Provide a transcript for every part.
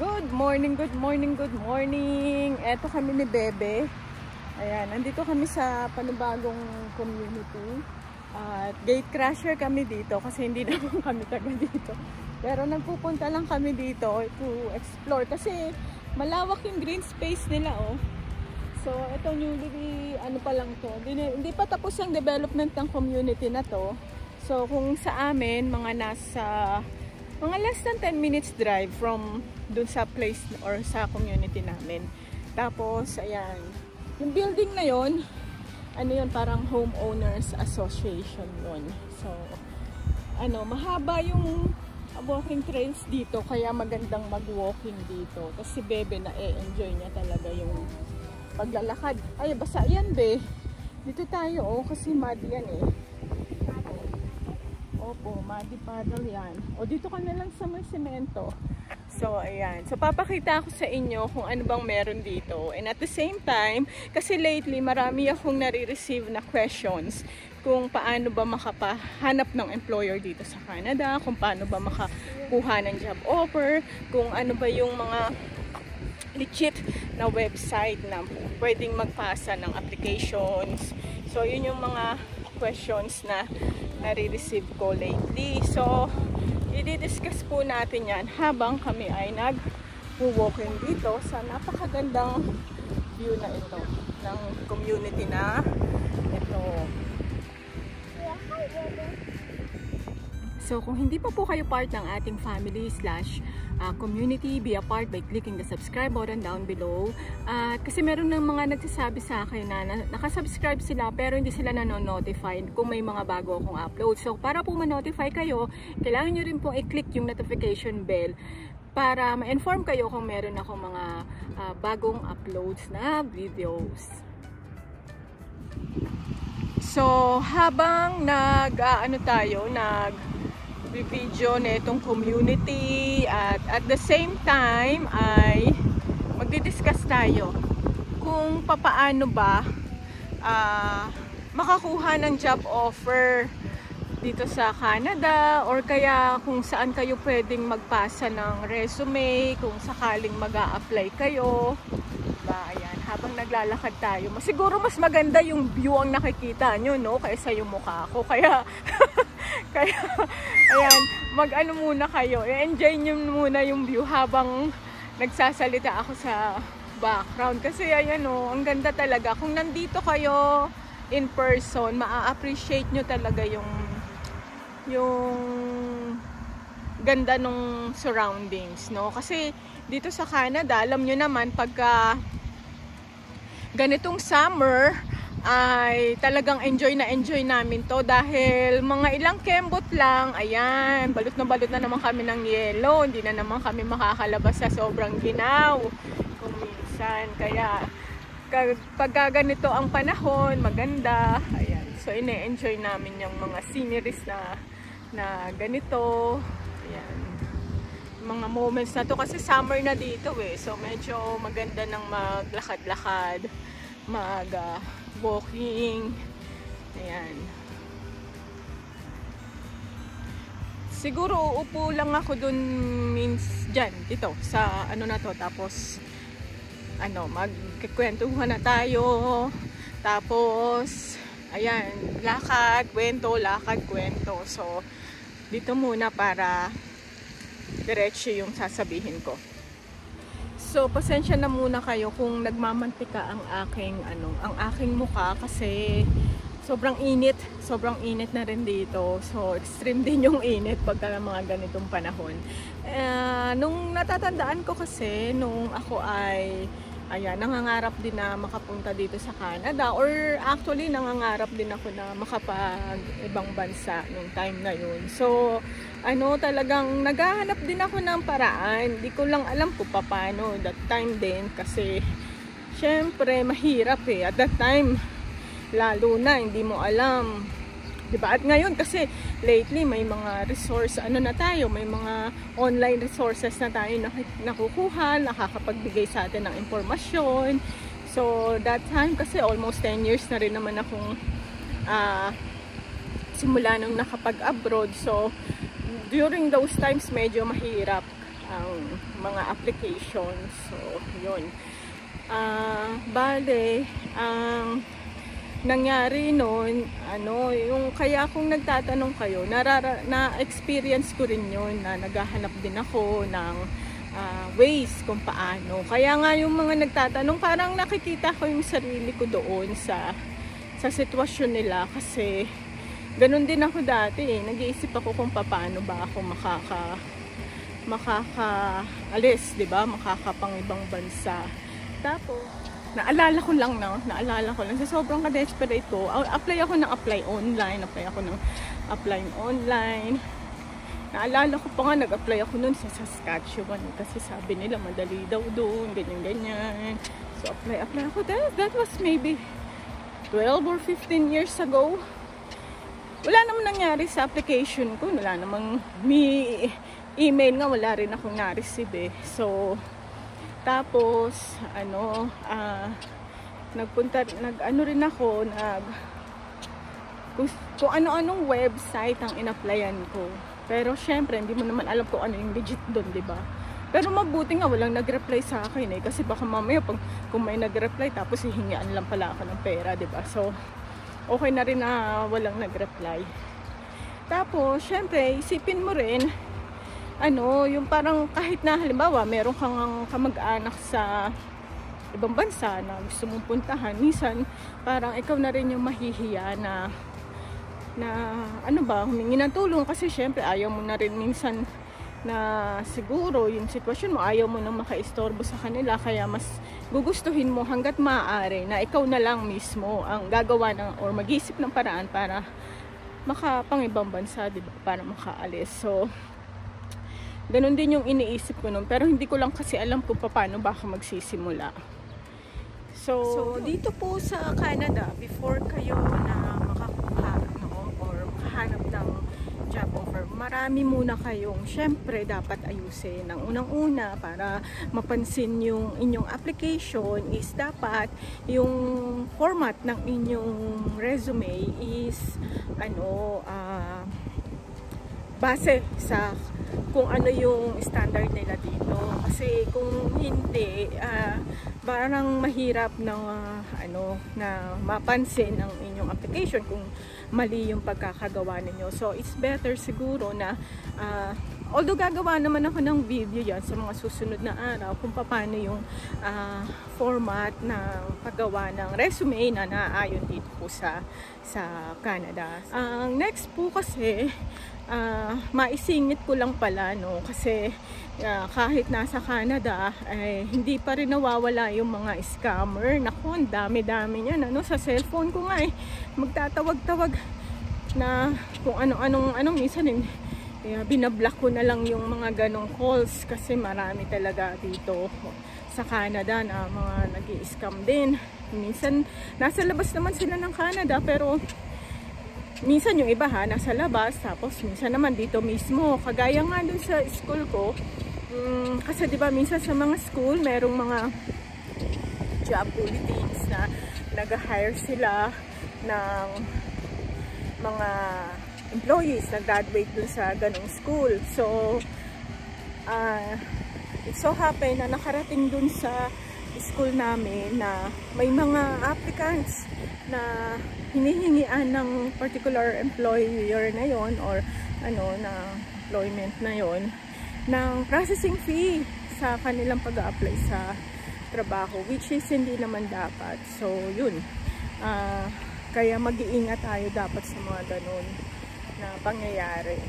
Good morning, good morning, good morning. Eto kami ni Bebe. Ayan, nandito kami sa panibagong community. At gate crasher kami dito kasi hindi naman kami taga dito. Pero nagpupunta lang kami dito to explore kasi malawak yung green space nila, oh. So, eto newly, ano pa lang to. Hindi pa tapos yung development ng community na to. So, kung sa amin, mga less than 10 minutes drive from dun sa place or sa community namin. Tapos, ayan. Yung building na yun, ano yun, parang homeowners association yun. So, ano, mahaba yung walking trails dito, kaya magandang mag-walking dito. Tapos si Bebe na-enjoy niya talaga yung paglalakad. Ay, basa yan, Be. Dito tayo, oh, kasi mad yan, eh. Opo, muddy puddle yan. O, dito ka na lang sa may semento. So, ayan. So, papakita ako sa inyo kung ano bang meron dito. And at the same time, kasi lately, marami akong nare-receive na questions kung paano ba makapahanap ng employer dito sa Canada, kung paano ba makakuha ng job offer, kung ano ba yung mga legit na website na pwedeng magpasa ng applications. So, yun yung mga questions na nare-receive ko lately. So, i-discuss po natin yan habang kami ay nag-walking dito sa napakagandang view na ito ng community na ito. So, kung hindi pa po kayo part ng ating family/community, be a part by clicking the subscribe button down below. Kasi meron ng mga nagsasabi sa akin na nakasubscribe sila pero hindi sila nanonotify kung may mga bago akong upload. So, para po ma-notify kayo, kailangan nyo rin po i-click yung notification bell para ma-inform kayo kung meron akong mga bagong uploads na videos. So, habang nag-video na itong community at the same time ay magdi-discuss tayo kung papaano ba makakuha ng job offer dito sa Canada or kaya kung saan kayo pwedeng magpasa ng resume kung sakaling mag-a-apply kayo. Diba? Ayan, habang naglalakad tayo, siguro mas maganda yung view ang nakikita nyo, no? Kaysa yung mukha ko. Kaya kaya, ayan, mag-ano muna kayo. Enjoy nyo muna yung view habang nagsasalita ako sa background. Kasi ayan o, ang ganda talaga. Kung nandito kayo in person, maa-appreciate nyo talaga yung ganda nung surroundings, no? Kasi dito sa Canada, alam nyo naman, pagka ganitong summer, ay talagang enjoy namin to dahil mga ilang kembot lang, ayan, balot na naman kami ng yelo, hindi na naman kami makakalabas sa sobrang ginaw kung minsan, kaya pagka ganito ang panahon, maganda, ayan, so ine-enjoy namin yung mga sceneries na ganito, ayan, mga moments na to kasi summer na dito eh, so medyo maganda ng maglakad-lakad, walking. Ayan. Siguro uupo lang ako dun dyan, dito, sa ano na to. Tapos, ano, magkikwentuhan na tayo. Tapos, ayan, lakad, kwento. So, dito muna para diretso yung sasabihin ko. So, pasensya na muna kayo kung nagmamantika ang aking mukha kasi sobrang init na rin dito. So, extreme din yung init pagka mga ganitong panahon. Nung natatandaan ko kasi, nung ako ay, ayan, nangangarap din na makapunta dito sa Canada or actually nangangarap din ako na makapag ibang bansa nung time na yun. So, ano, talagang naghahanap din ako ng paraan. Di ko lang alam kung paano that time din kasi syempre mahirap eh. At that time, lalo na, hindi mo alam. Diba? At ngayon kasi lately may mga resource, ano na tayo, may mga online resources na tayo nakukuha, nakakapagbigay sa atin ng impormasyon. So, that time kasi almost 10 years na rin naman akong simula nung nakapag-abroad. So, during those times medyo mahirap. ang mga application. So, yun. Bale, ang nangyari noon, ano, yung kaya kung nagtatanong kayo, na-experience ko rin yun, na naghahanap din ako ng ways kung paano. Kaya nga yung mga nagtatanong, parang nakikita ko yung sarili ko doon sa sitwasyon nila, kasi ganun din ako dati eh. Nag-iisip ako kung paano ba ako makakaalis, 'di ba? Makakapangibang bansa. Tapos naalala ko lang sa sobrang ka-desperate ko, apply ako ng apply online. Naalala ko pa nga, nag-apply ako noon sa Saskatchewan kasi sabi nila madali daw doon, ganyan. So apply ako. That was maybe 12 or 15 years ago. Wala namang nangyari sa application ko. Wala namang may email nga. Wala rin akong na-receive eh. So, tapos, ano, kung ano-anong website ang in-applyan ko. Pero, syempre, hindi mo naman alam kung ano yung legit doon, diba? Pero mabuti nga walang nag-reply sa akin eh, kasi baka mamaya kung may nag-reply tapos hihingian lang pala ako ng pera, 'di ba? So okay na rin na walang nag-reply. Tapos syempre, isipin mo rin ano, yung parang kahit na halimbawa, meron kang kamag-anak sa ibang bansa na gusto mong puntahan, minsan parang ikaw na rin yung mahihiya na ano ba, humingi ng tulong, kasi syempre ayaw mo na rin minsan na siguro yung sitwasyon mo, ayaw mo nang makaistorbo sa kanila, kaya mas gugustuhin mo hanggat maaari na ikaw na lang mismo ang gagawa ng or mag-isip ng paraan para makapangibang bansa, diba? Para makaalis. So ganun din yung iniisip ko noon, pero hindi ko lang kasi alam kung paano ba ako magsisimula. So dito po sa Canada, before kayo na makakuha, no, or makahanap ng job offer, marami muna kayong syempre dapat ayusin. Ang unang-una para mapansin yung inyong application is dapat yung format ng inyong resume is ano, base sa kung ano yung standard nila dito, kasi kung hindi parang mahirap na na mapansin ang inyong application kung mali yung pagkakagawa ninyo. So it's better siguro na although gagawa naman ako ng video yan sa mga susunod na araw kung paano yung format ng paggawa ng resume na naayon dito po sa Canada. Ang next po kasi, maisingit ko lang pala, no, kasi kahit nasa Canada hindi pa rin nawawala yung mga scammer. Naku, ang dami-dami niyan, ano, sa cellphone ko nga eh, magtatawag-tawag na kung ano-anong minsan eh, binablock ko na lang yung mga ganong calls, kasi marami talaga dito sa Canada na mga nag-i-scam din. Minsan nasa labas naman sila ng Canada, pero minsan yung iba ha, nasa labas, tapos minsan naman dito mismo. Kagaya nga dun sa school ko, kasi diba minsan sa mga school merong mga job bulletins na nag-hire sila ng mga employees na graduate dun sa ganong school. So, it so happened na nakarating dun sa school namin na may mga applicants na hinihingian ng particular employer na yon or na employment na yon ng processing fee sa kanilang pag-a-apply sa trabaho, which is hindi naman dapat. So, yun. Kaya mag-iingat tayo dapat sa mga ganun na pangyayari.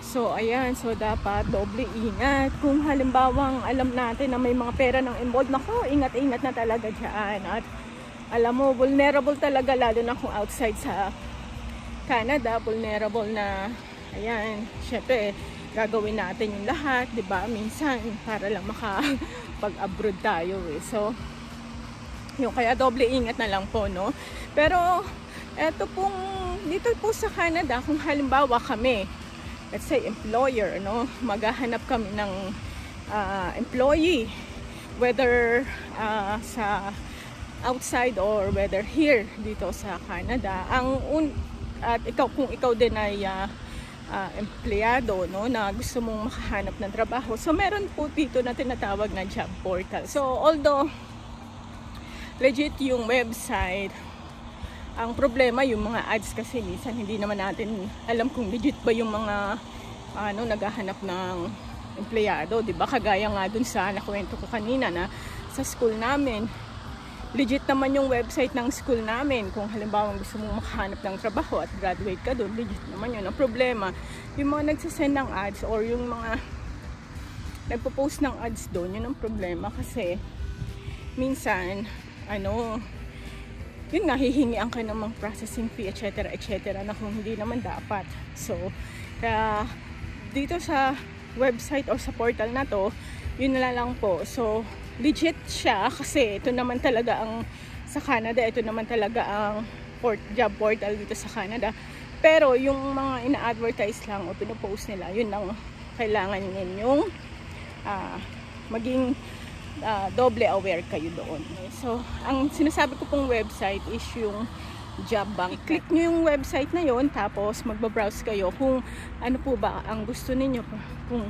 So, ayan. So, dapat doble ingat. Kung halimbawang alam natin na may mga pera ng involved, naku, ingat-ingat na talaga dyan. At alam mo, vulnerable talaga, lalo na kung outside sa Canada, vulnerable na, ayan, syempre, gagawin natin yung lahat, diba? Minsan, para lang makapag-abroad tayo eh. So, yun, kaya doble ingat na lang po, no? Pero, eto pong dito po sa Canada, kung halimbawa kami, let's say employer, no, maghahanap kami ng employee, whether sa outside or whether here dito sa Canada, at ikaw, kung ikaw din ay empleyado, no, na gusto mong makahanap ng trabaho. So meron po dito na tinatawag na job portal. So although legit yung website, ang problema yung mga ads kasi minsan hindi naman natin alam kung legit ba yung mga ano naghahanap ng empleyado, 'di ba? Kagaya nga dun sa nakwento ko kanina na sa school namin, legit naman yung website ng school namin. Kung halimbawa gusto mong makahanap ng trabaho at graduate ka doon, legit naman yun. Ang problema, yung mga nagsasend ng ads or yung mga nagpo-post ng ads doon, yun ang problema kasi minsan, ano, yun nga, hihingian ka ng mga processing fee, etc., etc., na kung hindi naman dapat. So, kaya dito sa website or sa portal na to, yun na lang po. So, legit siya kasi ito naman talaga ang sa Canada, ito naman talaga ang job portal dito sa Canada. Pero yung mga ina-advertise lang o pinopost nila, yun lang kailangan ninyong maging doble aware kayo doon. So, ang sinasabi ko pong website is yung job bank. I-click nyo yung website na yon, tapos magbabrowse kayo kung ano po ba ang gusto ninyo, kung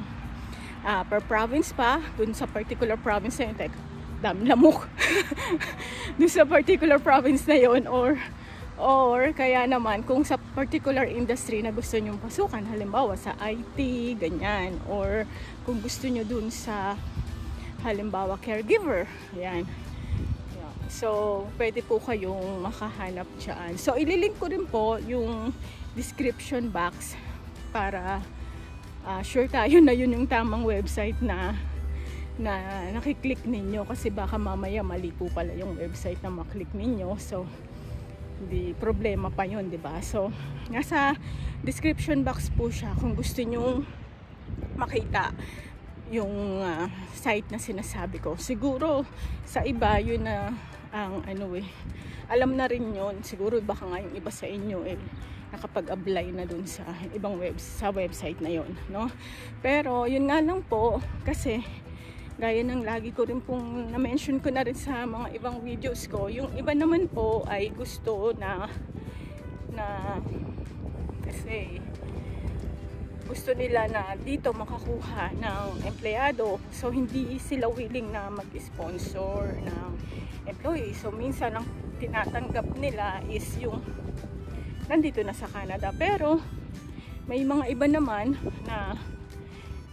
per province pa, dun sa particular province na yun, like, dami lamok dun sa particular province na yun, or kaya naman kung sa particular industry na gusto nyong pasukan, halimbawa sa IT, ganyan, or kung gusto nyo dun sa halimbawa caregiver, yan. So, pwede po kayong makahanap dyan. So, ililink ko rin po yung description box para sure tayo na yun yung tamang website na nakiklik ninyo, kasi baka mamaya mali po pala yung website na maklik ninyo, so hindi problema pa yun, diba? So nasa description box po siya kung gusto nyong makita yung site na sinasabi ko. Siguro sa iba yun na ang ano alam na rin yun, siguro baka nga yung iba sa inyo nakapag-apply na dun sa ibang website na yon, no? Pero yun nga lang po, kasi gaya ng lagi ko rin pong na-mention ko na rin sa mga ibang videos ko, yung iba naman po ay gusto na kasi gusto nila na dito makakuha ng empleyado, so hindi sila willing na mag-sponsor ng employee. So minsan ang tinatanggap nila is yung nandito na sa Canada, pero may mga iba naman na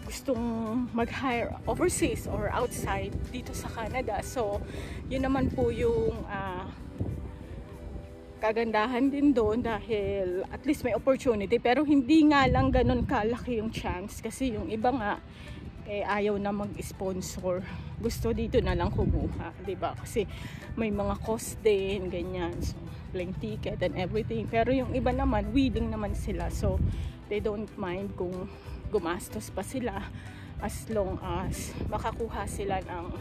gustong mag-hire overseas or outside dito sa Canada. So yun naman po yung kagandahan din doon, dahil at least may opportunity, pero hindi nga lang ganun kalaki yung chance, kasi yung iba nga ayaw na mag-sponsor, gusto dito na lang kumuha, diba? Kasi may mga cost din, ganyan, so plane ticket and everything. Pero yung iba naman, willing naman sila. So, they don't mind kung gumastos pa sila as long as makakuha sila ng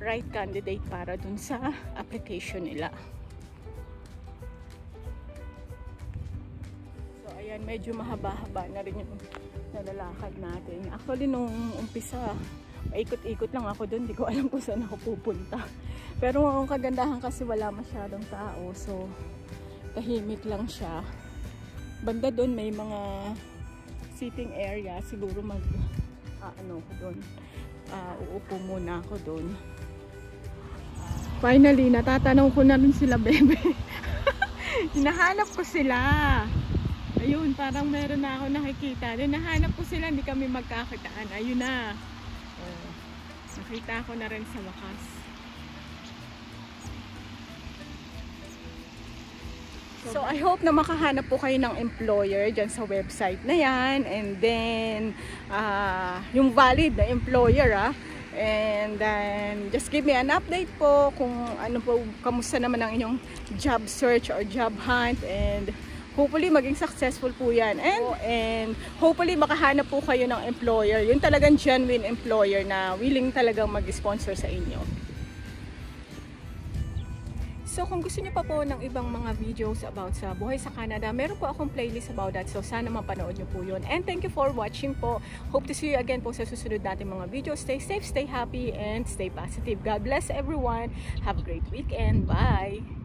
right candidate para dun sa application nila. So, ayan, medyo mahaba-haba na rin yung nalalakad natin. Actually, nung umpisa, paikot-ikot lang ako doon, hindi ko alam kung saan ako pupunta. Pero ang kagandahan kasi wala masyadong tao, so tahimik lang siya. Banda doon may mga sitting area, siguro uupo muna ako doon. Finally, natatanaw ko na rin sila, bebe. Hinahanap ko sila. Ayun, parang meron na ako nakikita. Hinahanap ko sila, hindi kami magkakitaan. Ayun na. Nakita ko na rin sa wakas. So, I hope na makahanap po kayo ng employer dyan sa website na yan. And then, yung valid na employer, And then, just give me an update po kung ano po, kamusta naman ang inyong job search or job hunt. And hopefully maging successful po yan, and hopefully makahanap po kayo ng employer, yung talagang genuine employer na willing talagang mag-sponsor sa inyo. So kung gusto niyo pa po ng ibang mga videos about sa buhay sa Canada, meron po akong playlist about that, so sana mapanood niyo po yun. And thank you for watching po. Hope to see you again po sa susunod natin mga videos. Stay safe, stay happy, and stay positive. God bless everyone. Have a great weekend. Bye!